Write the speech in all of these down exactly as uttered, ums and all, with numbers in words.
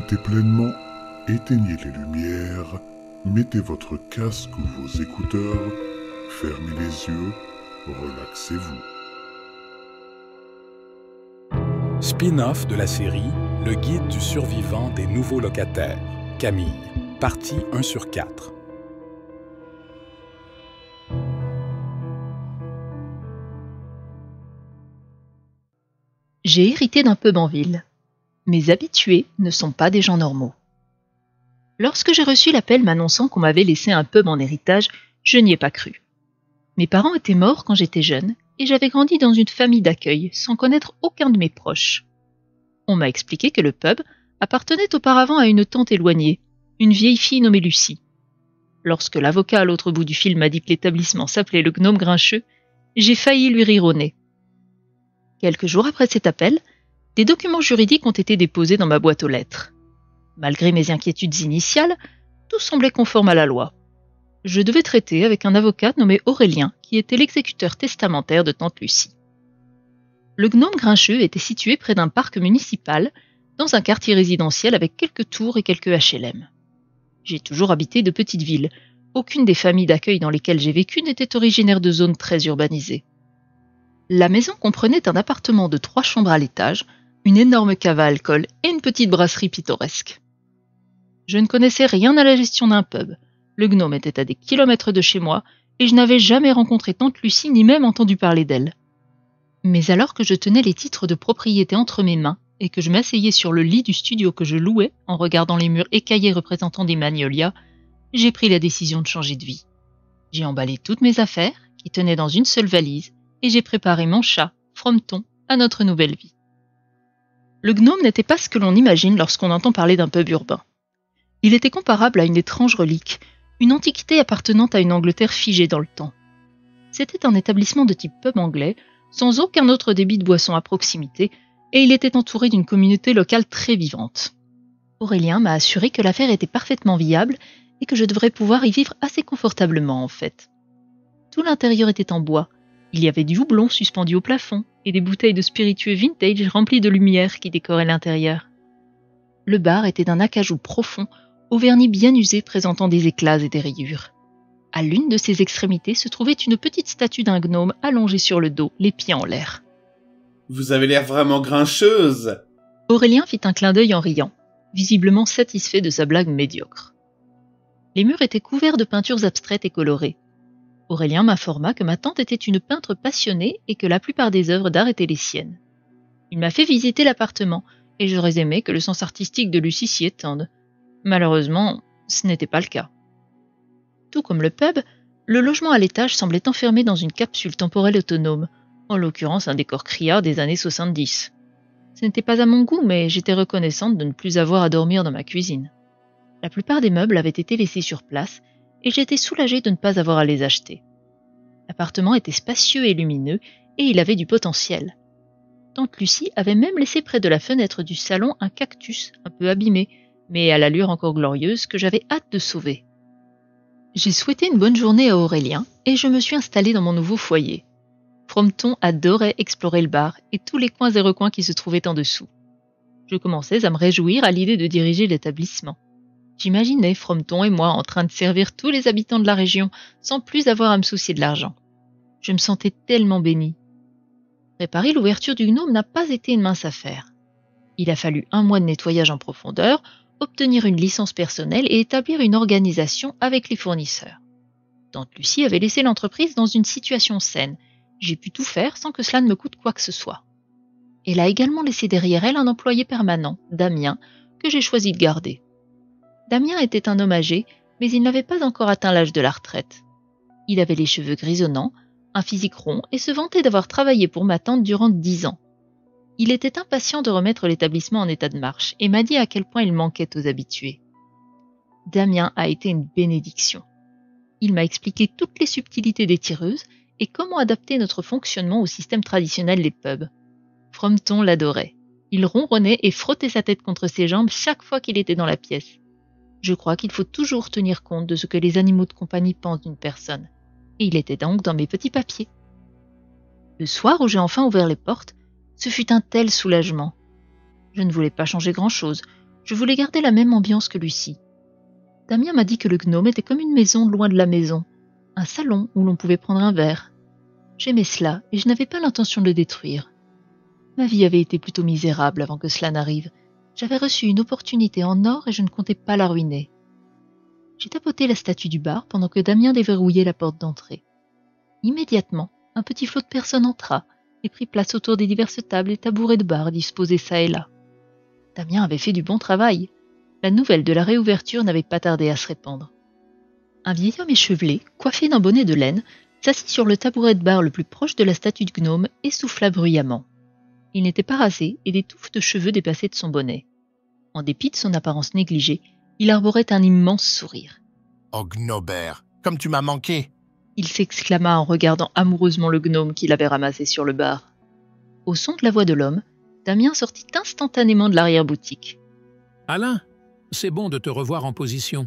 profitez pleinement, éteignez les lumières, mettez votre casque ou vos écouteurs, fermez les yeux, relaxez-vous. Spin-off de la série « Le guide du survivant des nouveaux locataires », Camille, partie un sur quatre. J'ai hérité d'un peu Banville. Mes habitués ne sont pas des gens normaux. Lorsque j'ai reçu l'appel m'annonçant qu'on m'avait laissé un pub en héritage, je n'y ai pas cru. Mes parents étaient morts quand j'étais jeune et j'avais grandi dans une famille d'accueil sans connaître aucun de mes proches. On m'a expliqué que le pub appartenait auparavant à une tante éloignée, une vieille fille nommée Lucie. Lorsque l'avocat à l'autre bout du fil m'a dit que l'établissement s'appelait le Gnome Grincheux, j'ai failli lui rire au nez. Quelques jours après cet appel, des documents juridiques ont été déposés dans ma boîte aux lettres. Malgré mes inquiétudes initiales, tout semblait conforme à la loi. Je devais traiter avec un avocat nommé Aurélien, qui était l'exécuteur testamentaire de tante Lucie. Le Gnome Grincheux était situé près d'un parc municipal, dans un quartier résidentiel avec quelques tours et quelques H L M. J'ai toujours habité de petites villes. Aucune des familles d'accueil dans lesquelles j'ai vécu n'était originaire de zones très urbanisées. La maison comprenait un appartement de trois chambres à l'étage, une énorme cave à alcool et une petite brasserie pittoresque. Je ne connaissais rien à la gestion d'un pub. Le Gnome était à des kilomètres de chez moi et je n'avais jamais rencontré tante Lucie ni même entendu parler d'elle. Mais alors que je tenais les titres de propriété entre mes mains et que je m'asseyais sur le lit du studio que je louais en regardant les murs écaillés représentant des magnolias, j'ai pris la décision de changer de vie. J'ai emballé toutes mes affaires, qui tenaient dans une seule valise, et j'ai préparé mon chat, Frometon, à notre nouvelle vie. Le Gnome n'était pas ce que l'on imagine lorsqu'on entend parler d'un pub urbain. Il était comparable à une étrange relique, une antiquité appartenant à une Angleterre figée dans le temps. C'était un établissement de type pub anglais, sans aucun autre débit de boisson à proximité, et il était entouré d'une communauté locale très vivante. Aurélien m'a assuré que l'affaire était parfaitement viable et que je devrais pouvoir y vivre assez confortablement en fait. Tout l'intérieur était en bois, il y avait du houblon suspendu au plafond et des bouteilles de spiritueux vintage remplies de lumière qui décoraient l'intérieur. Le bar était d'un acajou profond, au vernis bien usé présentant des éclats et des rayures. À l'une de ses extrémités se trouvait une petite statue d'un gnome allongé sur le dos, les pieds en l'air. « Vous avez l'air vraiment grincheuse !» Aurélien fit un clin d'œil en riant, visiblement satisfait de sa blague médiocre. Les murs étaient couverts de peintures abstraites et colorées. Aurélien m'informa que ma tante était une peintre passionnée et que la plupart des œuvres d'art étaient les siennes. Il m'a fait visiter l'appartement et j'aurais aimé que le sens artistique de Lucie s'y étende. Malheureusement, ce n'était pas le cas. Tout comme le pub, le logement à l'étage semblait enfermé dans une capsule temporelle autonome, en l'occurrence un décor criard des années soixante-dix. Ce n'était pas à mon goût, mais j'étais reconnaissante de ne plus avoir à dormir dans ma cuisine. La plupart des meubles avaient été laissés sur place, et j'étais soulagée de ne pas avoir à les acheter. L'appartement était spacieux et lumineux, et il avait du potentiel. Tante Lucie avait même laissé près de la fenêtre du salon un cactus un peu abîmé, mais à l'allure encore glorieuse que j'avais hâte de sauver. J'ai souhaité une bonne journée à Aurélien et je me suis installée dans mon nouveau foyer. Frometon adorait explorer le bar et tous les coins et recoins qui se trouvaient en dessous. Je commençais à me réjouir à l'idée de diriger l'établissement. J'imaginais Frometon et moi en train de servir tous les habitants de la région sans plus avoir à me soucier de l'argent. Je me sentais tellement bénie. Réparer l'ouverture du gnome n'a pas été une mince affaire. Il a fallu un mois de nettoyage en profondeur, obtenir une licence personnelle et établir une organisation avec les fournisseurs. Tante Lucie avait laissé l'entreprise dans une situation saine. J'ai pu tout faire sans que cela ne me coûte quoi que ce soit. Elle a également laissé derrière elle un employé permanent, Damien, que j'ai choisi de garder. Damien était un homme âgé, mais il n'avait pas encore atteint l'âge de la retraite. Il avait les cheveux grisonnants, un physique rond et se vantait d'avoir travaillé pour ma tante durant dix ans. Il était impatient de remettre l'établissement en état de marche et m'a dit à quel point il manquait aux habitués. Damien a été une bénédiction. Il m'a expliqué toutes les subtilités des tireuses et comment adapter notre fonctionnement au système traditionnel des pubs. Frometon l'adorait. Il ronronnait et frottait sa tête contre ses jambes chaque fois qu'il était dans la pièce. Je crois qu'il faut toujours tenir compte de ce que les animaux de compagnie pensent d'une personne. Et il était donc dans mes petits papiers. Le soir où j'ai enfin ouvert les portes, ce fut un tel soulagement. Je ne voulais pas changer grand-chose. Je voulais garder la même ambiance que Lucie. Damien m'a dit que le gnome était comme une maison loin de la maison, un salon où l'on pouvait prendre un verre. J'aimais cela et je n'avais pas l'intention de le détruire. Ma vie avait été plutôt misérable avant que cela n'arrive. J'avais reçu une opportunité en or et je ne comptais pas la ruiner. J'ai tapoté la statue du bar pendant que Damien déverrouillait la porte d'entrée. Immédiatement, un petit flot de personnes entra et prit place autour des diverses tables et tabourets de bar disposés çà et là. Damien avait fait du bon travail. La nouvelle de la réouverture n'avait pas tardé à se répandre. Un vieil homme échevelé, coiffé d'un bonnet de laine, s'assit sur le tabouret de bar le plus proche de la statue de gnome et souffla bruyamment. Il n'était pas rasé et des touffes de cheveux dépassaient de son bonnet. En dépit de son apparence négligée, il arborait un immense sourire. « Oh, Gnobert, comme tu m'as manqué !» Il s'exclama en regardant amoureusement le gnome qu'il avait ramassé sur le bar. Au son de la voix de l'homme, Damien sortit instantanément de l'arrière-boutique. « Alain, c'est bon de te revoir en position !»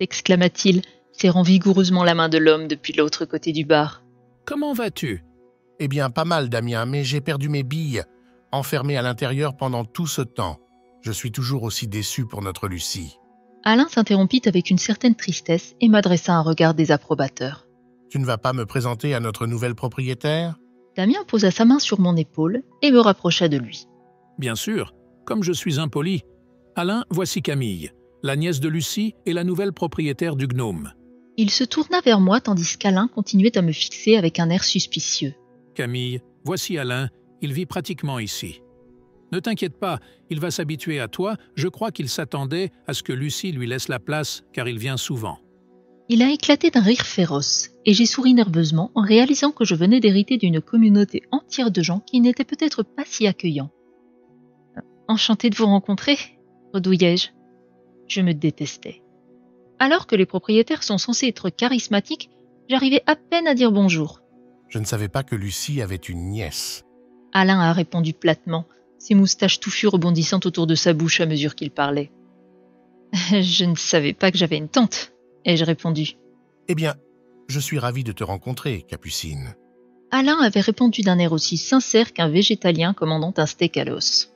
s'exclama-t-il, serrant vigoureusement la main de l'homme depuis l'autre côté du bar. « Comment vas-tu ?»« Eh bien, pas mal, Damien, mais j'ai perdu mes billes, enfermé à l'intérieur pendant tout ce temps. Je suis toujours aussi déçu pour notre Lucie. » Alain s'interrompit avec une certaine tristesse et m'adressa un regard désapprobateur. « Tu ne vas pas me présenter à notre nouvelle propriétaire ?» Damien posa sa main sur mon épaule et me rapprocha de lui. « Bien sûr, comme je suis impoli. Alain, voici Camille, la nièce de Lucie et la nouvelle propriétaire du gnome. » Il se tourna vers moi tandis qu'Alain continuait à me fixer avec un air suspicieux. « Camille, voici Alain, il vit pratiquement ici. » « Ne t'inquiète pas, il va s'habituer à toi. Je crois qu'il s'attendait à ce que Lucie lui laisse la place, car il vient souvent. » Il a éclaté d'un rire féroce, et j'ai souri nerveusement en réalisant que je venais d'hériter d'une communauté entière de gens qui n'étaient peut-être pas si accueillants. « Enchanté de vous rencontrer » redouillai-je. Je me détestais. Alors que les propriétaires sont censés être charismatiques, j'arrivais à peine à dire bonjour. « Je ne savais pas que Lucie avait une nièce. » Alain a répondu platement, ses moustaches touffues rebondissant autour de sa bouche à mesure qu'il parlait. « Je ne savais pas que j'avais une tante, » ai-je répondu. « Eh bien, je suis ravi de te rencontrer, Capucine. » Alain avait répondu d'un air aussi sincère qu'un végétalien commandant un steak à l'os.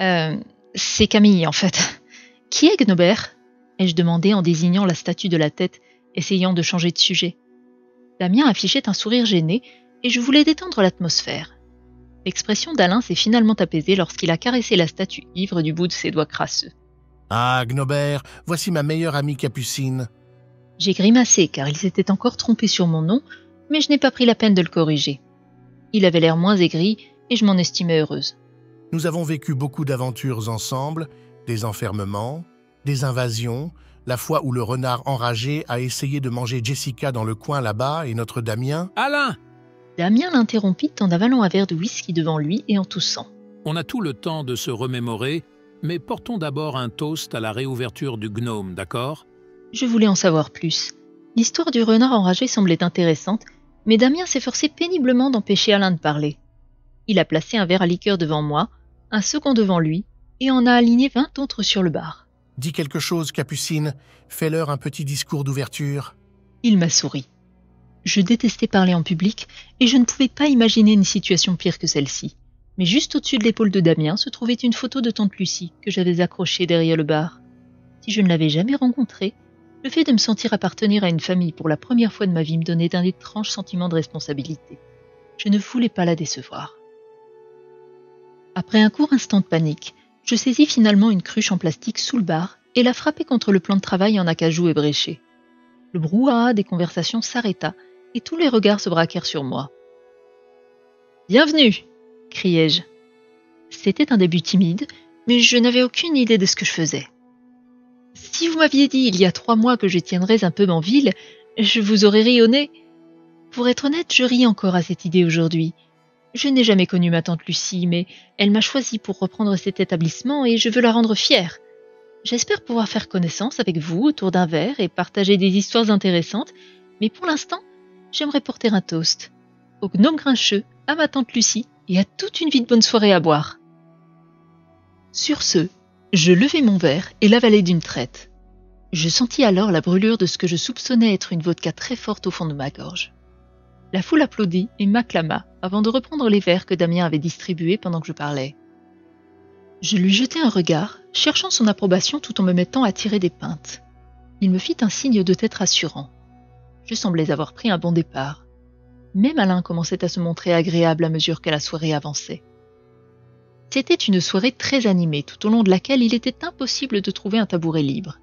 Euh, « C'est Camille, en fait. Qui est Gnobert ?» ai-je demandé en désignant la statue de la tête, essayant de changer de sujet. Damien affichait un sourire gêné et je voulais détendre l'atmosphère. L'expression d'Alain s'est finalement apaisée lorsqu'il a caressé la statue ivre du bout de ses doigts crasseux. « Ah, Gnobert, voici ma meilleure amie Capucine. » J'ai grimacé car il s'était encore trompé sur mon nom, mais je n'ai pas pris la peine de le corriger. Il avait l'air moins aigri et je m'en estimais heureuse. « Nous avons vécu beaucoup d'aventures ensemble, des enfermements, des invasions, la fois où le renard enragé a essayé de manger Jessica dans le coin là-bas et notre Damien... »« Alain !» Damien l'interrompit en avalant un verre de whisky devant lui et en toussant. « On a tout le temps de se remémorer, mais portons d'abord un toast à la réouverture du gnome, d'accord ?» Je voulais en savoir plus. L'histoire du renard enragé semblait intéressante, mais Damien s'efforçait péniblement d'empêcher Alain de parler. Il a placé un verre à liqueur devant moi, un second devant lui, et en a aligné vingt autres sur le bar. « Dis quelque chose, Capucine, fais-leur un petit discours d'ouverture. » Il m'a souri. Je détestais parler en public et je ne pouvais pas imaginer une situation pire que celle-ci. Mais juste au-dessus de l'épaule de Damien se trouvait une photo de tante Lucie que j'avais accrochée derrière le bar. Si je ne l'avais jamais rencontrée, le fait de me sentir appartenir à une famille pour la première fois de ma vie me donnait un étrange sentiment de responsabilité. Je ne voulais pas la décevoir. Après un court instant de panique, je saisis finalement une cruche en plastique sous le bar et la frappai contre le plan de travail en acajou ébréché. Le brouhaha des conversations s'arrêta et tous les regards se braquèrent sur moi. « Bienvenue !» criai-je. C'était un début timide, mais je n'avais aucune idée de ce que je faisais. « Si vous m'aviez dit il y a trois mois que je tiendrais un peu Banville, je vous aurais ri au nez. Pour être honnête, je ris encore à cette idée aujourd'hui. Je n'ai jamais connu ma tante Lucie, mais elle m'a choisie pour reprendre cet établissement et je veux la rendre fière. J'espère pouvoir faire connaissance avec vous autour d'un verre et partager des histoires intéressantes, mais pour l'instant, j'aimerais porter un toast. Au gnome grincheux, à ma tante Lucie et à toute une vie de bonne soirée à boire. » Sur ce, je levai mon verre et l'avalai d'une traite. Je sentis alors la brûlure de ce que je soupçonnais être une vodka très forte au fond de ma gorge. La foule applaudit et m'acclama avant de reprendre les verres que Damien avait distribués pendant que je parlais. Je lui jetai un regard, cherchant son approbation tout en me mettant à tirer des pintes. Il me fit un signe de tête rassurant. Je semblais avoir pris un bon départ. Même Alain commençait à se montrer agréable à mesure que la soirée avançait. C'était une soirée très animée, tout au long de laquelle il était impossible de trouver un tabouret libre.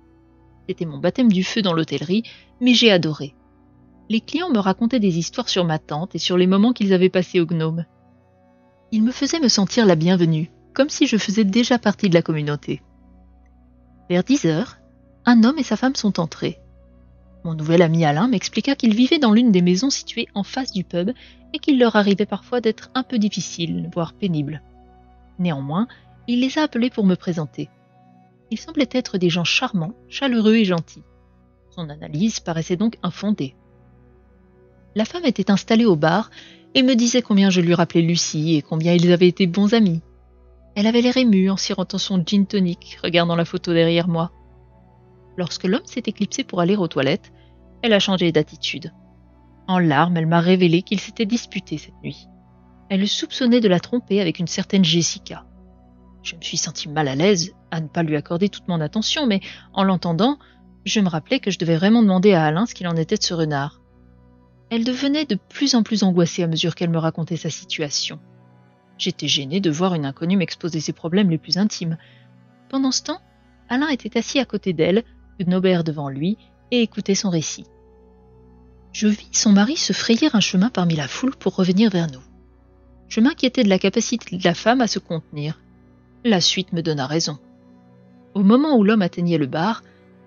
C'était mon baptême du feu dans l'hôtellerie, mais j'ai adoré. Les clients me racontaient des histoires sur ma tante et sur les moments qu'ils avaient passés au Gnome. Ils me faisaient me sentir la bienvenue, comme si je faisais déjà partie de la communauté. Vers dix heures, un homme et sa femme sont entrés. Mon nouvel ami Alain m'expliqua qu'il vivait dans l'une des maisons situées en face du pub et qu'il leur arrivait parfois d'être un peu difficile, voire pénible. Néanmoins, il les a appelés pour me présenter. Ils semblaient être des gens charmants, chaleureux et gentils. Son analyse paraissait donc infondée. La femme était installée au bar et me disait combien je lui rappelais Lucie et combien ils avaient été bons amis. Elle avait l'air émue en sirotant son gin tonic, regardant la photo derrière moi. Lorsque l'homme s'est éclipsé pour aller aux toilettes, elle a changé d'attitude. En larmes, elle m'a révélé qu'ils s'étaient disputés cette nuit. Elle le soupçonnait de la tromper avec une certaine Jessica. Je me suis sentie mal à l'aise à ne pas lui accorder toute mon attention, mais en l'entendant, je me rappelais que je devais vraiment demander à Alain ce qu'il en était de ce renard. Elle devenait de plus en plus angoissée à mesure qu'elle me racontait sa situation. J'étais gênée de voir une inconnue m'exposer ses problèmes les plus intimes. Pendant ce temps, Alain était assis à côté d'elle, Gnobert devant lui, et écoutait son récit. Je vis son mari se frayer un chemin parmi la foule pour revenir vers nous. Je m'inquiétais de la capacité de la femme à se contenir. La suite me donna raison. Au moment où l'homme atteignait le bar,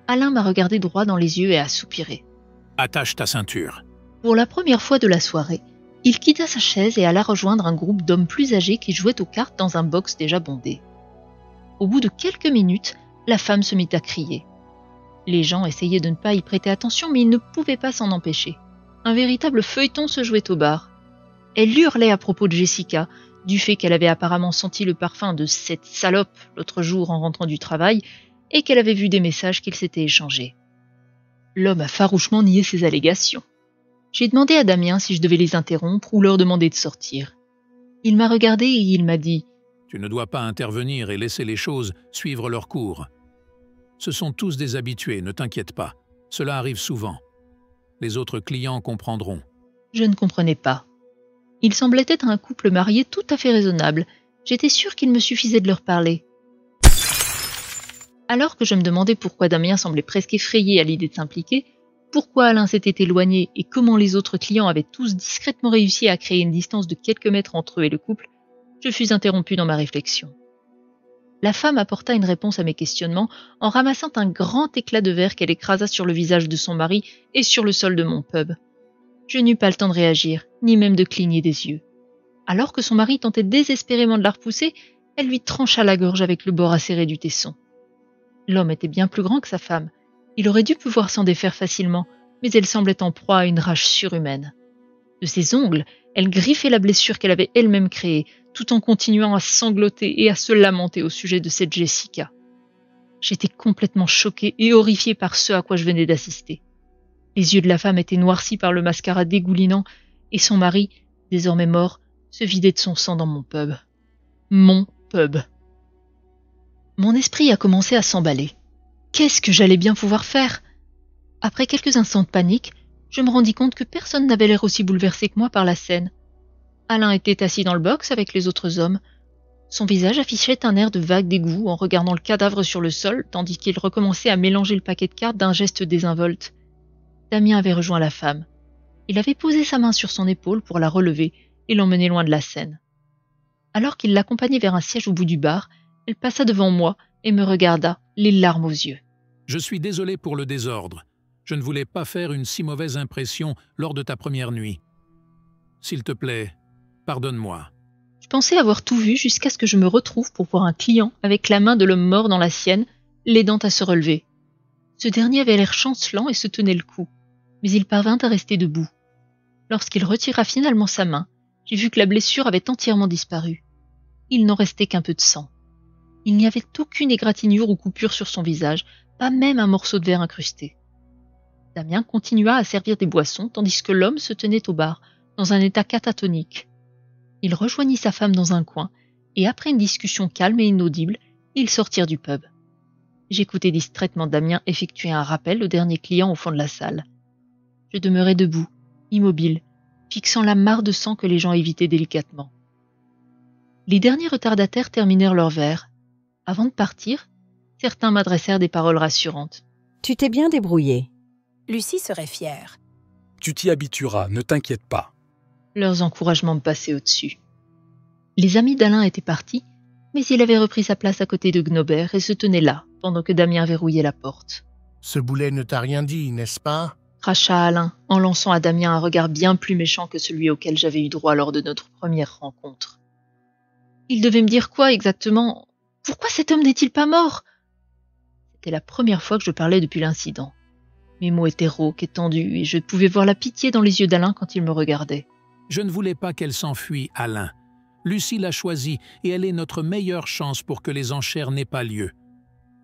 Alain m'a regardé droit dans les yeux et a soupiré. « Attache ta ceinture. » Pour la première fois de la soirée, il quitta sa chaise et alla rejoindre un groupe d'hommes plus âgés qui jouaient aux cartes dans un box déjà bondé. Au bout de quelques minutes, la femme se mit à crier. Les gens essayaient de ne pas y prêter attention, mais ils ne pouvaient pas s'en empêcher. Un véritable feuilleton se jouait au bar. Elle hurlait à propos de Jessica, du fait qu'elle avait apparemment senti le parfum de cette salope l'autre jour en rentrant du travail et qu'elle avait vu des messages qu'ils s'étaient échangés. L'homme a farouchement nié ces allégations. J'ai demandé à Damien si je devais les interrompre ou leur demander de sortir. Il m'a regardé et il m'a dit « Tu ne dois pas intervenir et laisser les choses suivre leur cours. Ce sont tous des habitués, ne t'inquiète pas. Cela arrive souvent. Les autres clients comprendront. » Je ne comprenais pas. Ils semblaient être un couple marié tout à fait raisonnable. J'étais sûre qu'il me suffisait de leur parler. Alors que je me demandais pourquoi Damien semblait presque effrayé à l'idée de s'impliquer, pourquoi Alain s'était éloigné et comment les autres clients avaient tous discrètement réussi à créer une distance de quelques mètres entre eux et le couple, je fus interrompue dans ma réflexion. La femme apporta une réponse à mes questionnements en ramassant un grand éclat de verre qu'elle écrasa sur le visage de son mari et sur le sol de mon pub. Je n'eus pas le temps de réagir, ni même de cligner des yeux. Alors que son mari tentait désespérément de la repousser, elle lui trancha la gorge avec le bord acéré du tesson. L'homme était bien plus grand que sa femme. Il aurait dû pouvoir s'en défaire facilement, mais elle semblait en proie à une rage surhumaine. De ses ongles, elle griffait la blessure qu'elle avait elle-même créée, tout en continuant à sangloter et à se lamenter au sujet de cette Jessica. J'étais complètement choquée et horrifiée par ce à quoi je venais d'assister. Les yeux de la femme étaient noircis par le mascara dégoulinant et son mari, désormais mort, se vidait de son sang dans mon pub. Mon pub. Mon esprit a commencé à s'emballer. Qu'est-ce que j'allais bien pouvoir faire? Après quelques instants de panique, je me rendis compte que personne n'avait l'air aussi bouleversé que moi par la scène. Alain était assis dans le box avec les autres hommes. Son visage affichait un air de vague dégoût en regardant le cadavre sur le sol, tandis qu'il recommençait à mélanger le paquet de cartes d'un geste désinvolte. Damien avait rejoint la femme. Il avait posé sa main sur son épaule pour la relever et l'emmener loin de la scène. Alors qu'il l'accompagnait vers un siège au bout du bar, elle passa devant moi et me regarda, les larmes aux yeux. « Je suis désolé pour le désordre. Je ne voulais pas faire une si mauvaise impression lors de ta première nuit. S'il te plaît, pardonne-moi. » Je pensais avoir tout vu jusqu'à ce que je me retrouve pour voir un client avec la main de l'homme mort dans la sienne, l'aidant à se relever. Ce dernier avait l'air chancelant et se tenait le cou, mais il parvint à rester debout. Lorsqu'il retira finalement sa main, j'ai vu que la blessure avait entièrement disparu. Il n'en restait qu'un peu de sang. Il n'y avait aucune égratignure ou coupure sur son visage, pas même un morceau de verre incrusté. Damien continua à servir des boissons tandis que l'homme se tenait au bar, dans un état catatonique. Il rejoignit sa femme dans un coin et après une discussion calme et inaudible, ils sortirent du pub. J'écoutais distraitement Damien effectuer un rappel au dernier client au fond de la salle. Je demeurais debout, immobile, fixant la mare de sang que les gens évitaient délicatement. Les derniers retardataires terminèrent leur verre. Avant de partir, certains m'adressèrent des paroles rassurantes. « Tu t'es bien débrouillé. » Lucie serait fière. « Tu t'y habitueras, ne t'inquiète pas. » Leurs encouragements me passaient au-dessus. Les amis d'Alain étaient partis, mais il avait repris sa place à côté de Gnobert et se tenait là, pendant que Damien verrouillait la porte. « Ce boulet ne t'a rien dit, n'est-ce pas ?» cracha Alain, en lançant à Damien un regard bien plus méchant que celui auquel j'avais eu droit lors de notre première rencontre. « Il devait me dire quoi exactement ? Pourquoi cet homme n'est-il pas mort ?» C'était la première fois que je parlais depuis l'incident. Mes mots étaient rauques et tendus, et je pouvais voir la pitié dans les yeux d'Alain quand il me regardait. « Je ne voulais pas qu'elle s'enfuie, Alain. Lucie l'a choisie, et elle est notre meilleure chance pour que les enchères n'aient pas lieu.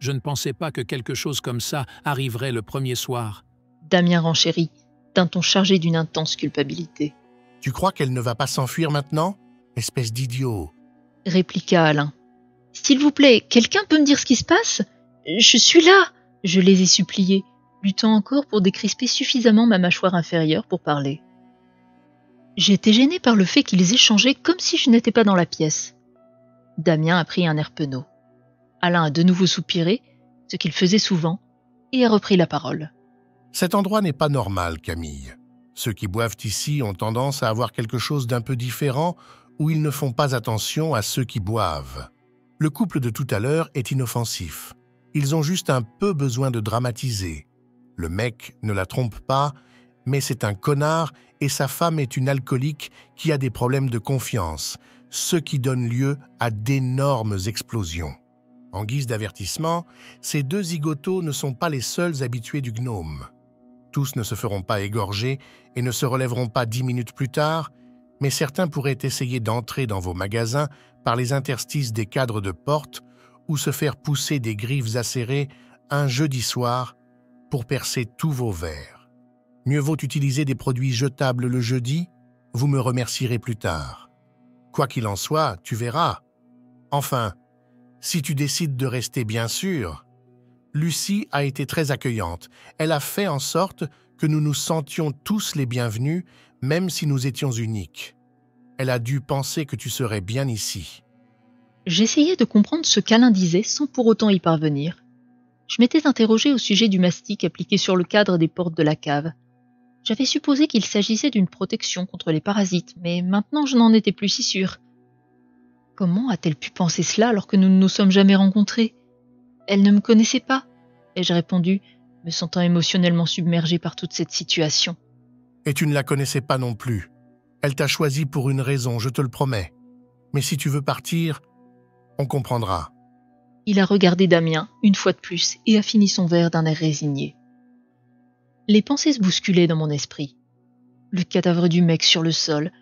Je ne pensais pas que quelque chose comme ça arriverait le premier soir. » Damien renchérit, d'un ton chargé d'une intense culpabilité. « Tu crois qu'elle ne va pas s'enfuir maintenant, espèce d'idiot ?» répliqua Alain. « S'il vous plaît, quelqu'un peut me dire ce qui se passe? Je suis là !» Je les ai suppliés, luttant encore pour décrisper suffisamment ma mâchoire inférieure pour parler. J'étais gênée par le fait qu'ils échangeaient comme si je n'étais pas dans la pièce. Damien a pris un air penaud. Alain a de nouveau soupiré, ce qu'il faisait souvent, et a repris la parole. « Cet endroit n'est pas normal, Camille. Ceux qui boivent ici ont tendance à avoir quelque chose d'un peu différent où ils ne font pas attention à ceux qui boivent. Le couple de tout à l'heure est inoffensif. Ils ont juste un peu besoin de dramatiser. Le mec ne la trompe pas, mais c'est un connard et sa femme est une alcoolique qui a des problèmes de confiance, ce qui donne lieu à d'énormes explosions. En guise d'avertissement, ces deux zigotos ne sont pas les seuls habitués du gnome. Tous ne se feront pas égorger et ne se relèveront pas dix minutes plus tard, mais certains pourraient essayer d'entrer dans vos magasins par les interstices des cadres de porte ou se faire pousser des griffes acérées un jeudi soir pour percer tous vos verres. Mieux vaut utiliser des produits jetables le jeudi, vous me remercierez plus tard. Quoi qu'il en soit, tu verras. Enfin, si tu décides de rester bien sûr, Lucie a été très accueillante. Elle a fait en sorte que nous nous sentions tous les bienvenus, même si nous étions uniques. Elle a dû penser que tu serais bien ici. » J'essayais de comprendre ce qu'Alain disait sans pour autant y parvenir. Je m'étais interrogée au sujet du mastic appliqué sur le cadre des portes de la cave. J'avais supposé qu'il s'agissait d'une protection contre les parasites, mais maintenant je n'en étais plus si sûre. Comment a-t-elle pu penser cela alors que nous ne nous sommes jamais rencontrés? Elle ne me connaissait pas, ai-je répondu, me sentant émotionnellement submergée par toute cette situation. « Et tu ne la connaissais pas non plus. Elle t'a choisi pour une raison, je te le promets. Mais si tu veux partir, on comprendra. » Il a regardé Damien, une fois de plus, et a fini son verre d'un air résigné. Les pensées se bousculaient dans mon esprit. Le cadavre du mec sur le sol,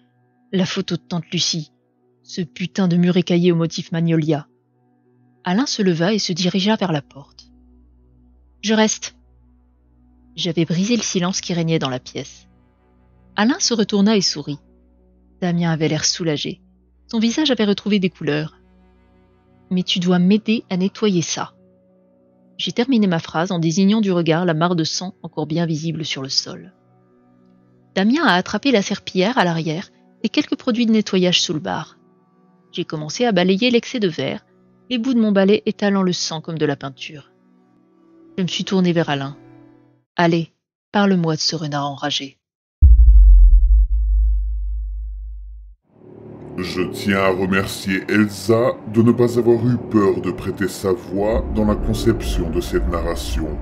la photo de tante Lucie, ce putain de mur écaillé au motif Magnolia. Alain se leva et se dirigea vers la porte. « Je reste. » J'avais brisé le silence qui régnait dans la pièce. Alain se retourna et sourit. Damien avait l'air soulagé. Son visage avait retrouvé des couleurs. « Mais tu dois m'aider à nettoyer ça. » J'ai terminé ma phrase en désignant du regard la mare de sang encore bien visible sur le sol. Damien a attrapé la serpillière à l'arrière et quelques produits de nettoyage sous le bar. J'ai commencé à balayer l'excès de verre, les bouts de mon balai étalant le sang comme de la peinture. Je me suis tournée vers Alain. « Allez, parle-moi de ce renard enragé. » Je tiens à remercier Elsa de ne pas avoir eu peur de prêter sa voix dans la conception de cette narration.